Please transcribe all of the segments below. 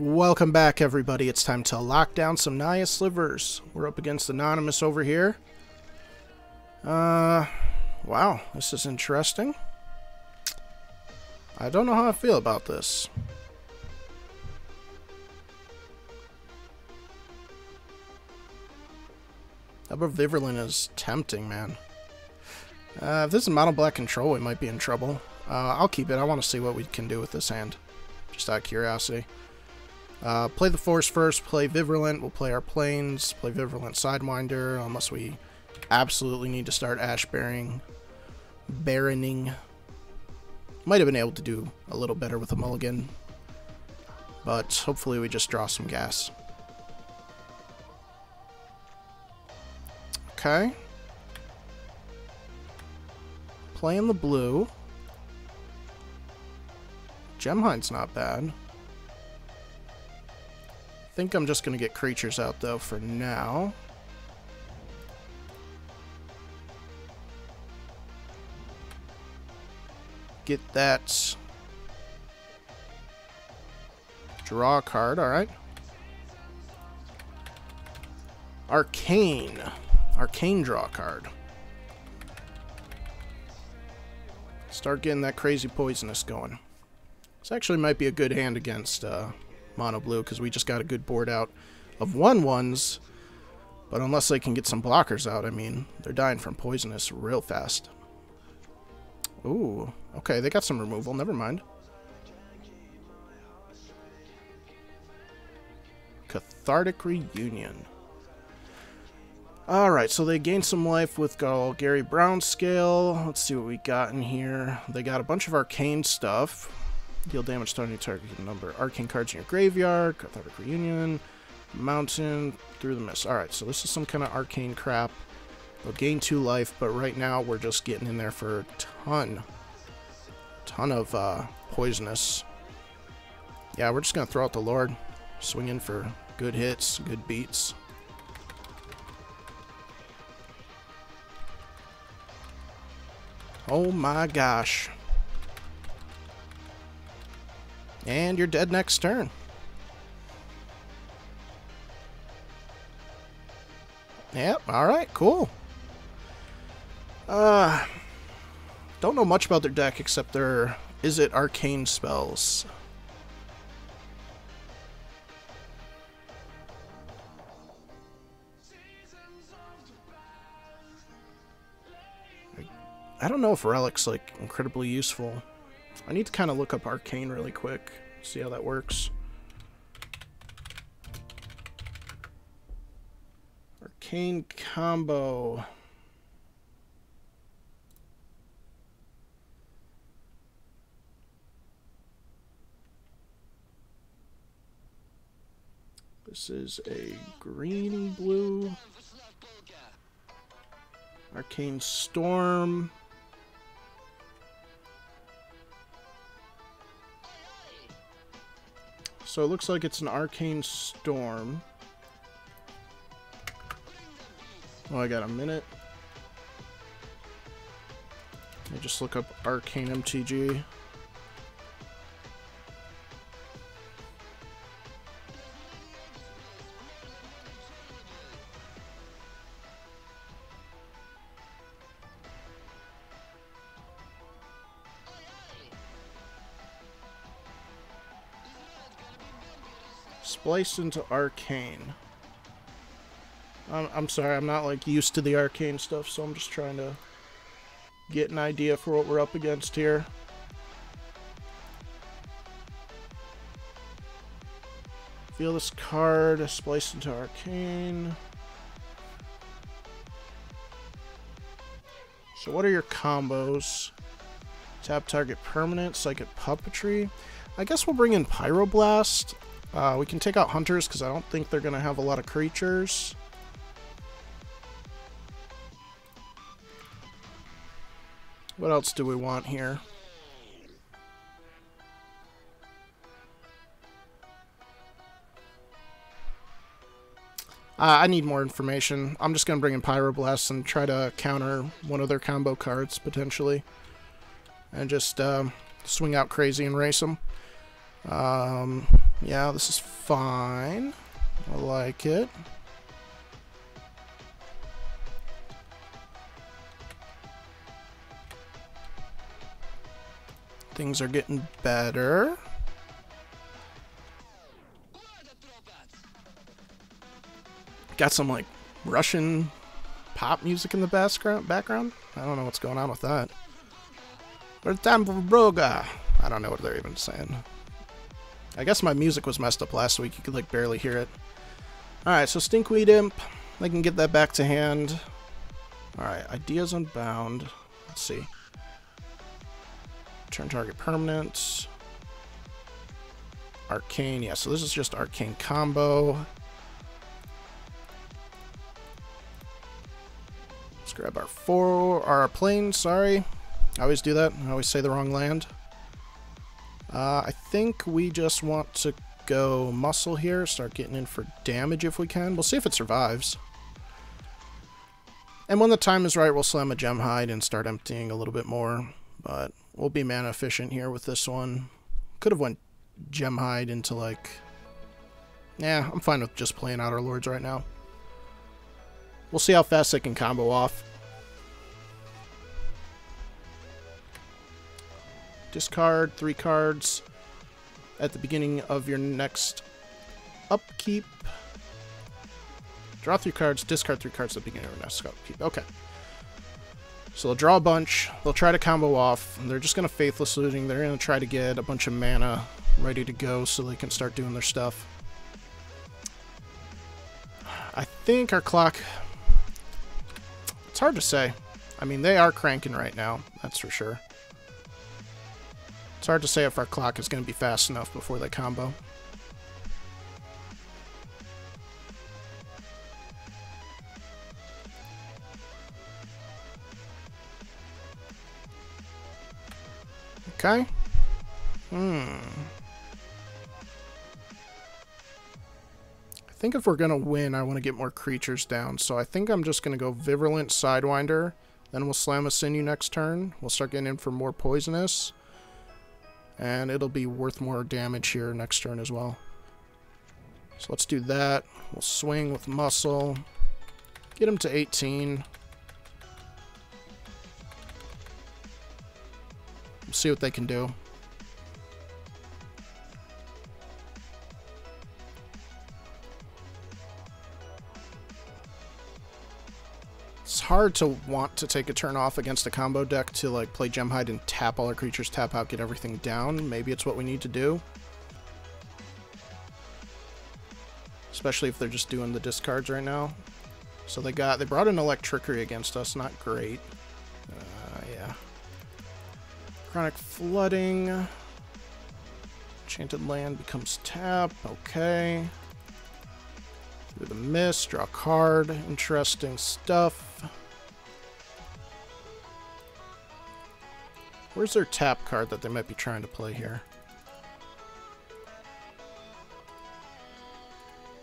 Welcome back, everybody. It's time to lock down some Naya Slivers. We're up against Anonymous over here. Wow, this is interesting. I don't know how I feel about this. That Viverlin is tempting, man. If this is mono black control, we might be in trouble. I'll keep it. I want to see what we can do with this hand, just out of curiosity. Play the Forest first, play Viverlent, we'll play our Plains, play Virulent Sidewinder, unless we absolutely need to start Ash Barrening. Might have been able to do a little better with a mulligan, but hopefully we just draw some gas. Okay. Playing the blue. Gemhide's not bad. I think I'm just going to get creatures out, though, for now. Get that. Draw a card, alright. Arcane. Arcane, draw a card. Start getting that crazy poisonous going. This actually might be a good hand against mono blue, because we just got a good board out of 1/1s, but unless they can get some blockers out, I mean, they're dying from poisonous real fast. Ooh, okay, they got some removal, never mind. Cathartic Reunion. Alright, so they gained some life with Golgari Brownscale. Let's see what we got in here. They got a bunch of arcane stuff. Deal damage to any target number. Arcane cards in your graveyard. Cathartic Reunion. Mountain. Through the Mist. Alright, so this is some kind of arcane crap. They'll gain 2 life, but right now we're just getting in there for a ton of poisonous. Yeah, we're just going to throw out the Lord. Swing in for good hits, good beats. Oh my gosh. And you're dead next turn. Yep, alright, cool. Don't know much about their deck except their is it arcane spells. I don't know if Relic's like incredibly useful. I need to kind of look up Arcane really quick, see how that works. Arcane combo. This is a green blue. Arcane Storm. So it looks like it's an Arcane Storm. Oh, I got a minute. Let me just look up Arcane MTG. Spliced into Arcane. I'm sorry, I'm not like used to the arcane stuff, so I'm just trying to get an idea for what we're up against here. Feel this card, spliced into Arcane. So what are your combos? Tap target permanent, Psychic Puppetry. I guess we'll bring in Pyroblast. We can take out Hunters because I don't think they're going to have a lot of creatures. What else do we want here? I need more information. I'm just going to bring in Pyroblast and try to counter one of their combo cards, potentially. And just swing out crazy and race them. Yeah, this is fine. I like it. Things are getting better. Got some, like, Russian pop music in the background. I don't know what's going on with that. I don't know what they're even saying. I guess my music was messed up last week. You could, like, barely hear it. Alright, so Stinkweed Imp. I can get that back to hand. Alright, Ideas Unbound. Let's see. Turn target permanent. Arcane. Yeah, so this is just Arcane combo. Let's grab our plane, sorry. I always do that. I always say the wrong land. I think we just want to go muscle here, start getting in for damage if we can. We'll see if it survives. And when the time is right, we'll slam a Gemhide and start emptying a little bit more. But we'll be mana efficient here with this one. Could have went Gemhide into, like... Nah, I'm fine with just playing out our Lords right now. We'll see how fast they can combo off. Discard 3 cards at the beginning of your next upkeep. Draw 3 cards, discard 3 cards at the beginning of your next upkeep. Okay. So they'll draw a bunch, they'll try to combo off, and they're just going to Faithless Looting. They're going to try to get a bunch of mana ready to go so they can start doing their stuff. I think our clock... It's hard to say. I mean, they are cranking right now, that's for sure. It's hard to say if our clock is going to be fast enough before they combo. Okay. I think if we're going to win, I want to get more creatures down. So I think I'm just going to go Virulent Sidewinder. Then we'll slam a Sinew next turn. We'll start getting in for more poisonous. And it'll be worth more damage here next turn as well. So let's do that. We'll swing with muscle. Get him to 18. We'll see what they can do. It's hard to want to take a turn off against a combo deck to, like, play Gemhide and tap all our creatures, tap out, get everything down. Maybe it's what we need to do. Especially if they're just doing the discards right now. So they brought an Electrickery against us. Not great. Yeah. Chronic Flooding. Enchanted Land becomes tap. Okay. Through the mist, draw a card. Interesting stuff. Where's their tap card that they might be trying to play here?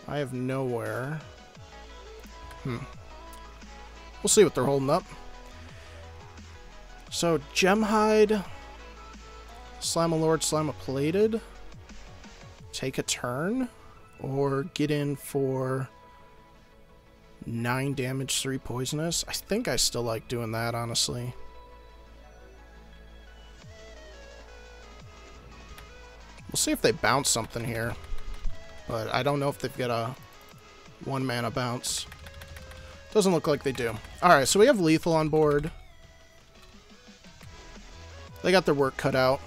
I have nowhere. We'll see what they're holding up. So, Gemhide. Slam a Lord, slam a Plated. Take a turn. Or get in for 9 damage, 3 poisonous. I think I still like doing that, honestly. We'll see if they bounce something here. But I don't know if they've got a 1-mana bounce. Doesn't look like they do. Alright, so we have lethal on board. They got their work cut out.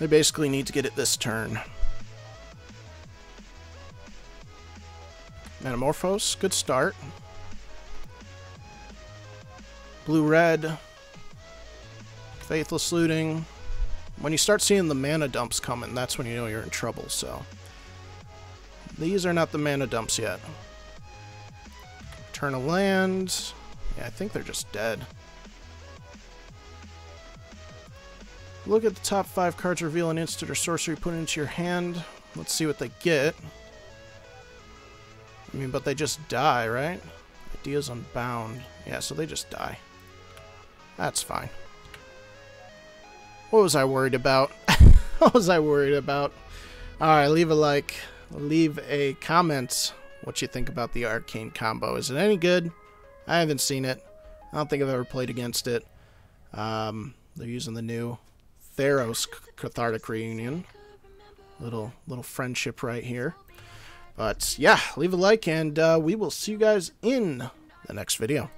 They basically need to get it this turn. Metamorphose, good start. Blue-red. Faithless Looting. When you start seeing the mana dumps coming, that's when you know you're in trouble, so. These are not the mana dumps yet. Turn a land. Yeah, I think they're just dead. Look at the top 5 cards, reveal an instant or sorcery put into your hand. Let's see what they get. I mean, but they just die, right? Ideas Unbound. Yeah, so they just die. That's fine. What was I worried about? What was I worried about? Alright, leave a like. Leave a comment what you think about the Arcane combo. Is it any good? I haven't seen it. I don't think I've ever played against it. They're using the new Theros Cathartic Reunion. Little friendship right here. But yeah, leave a like, and we will see you guys in the next video.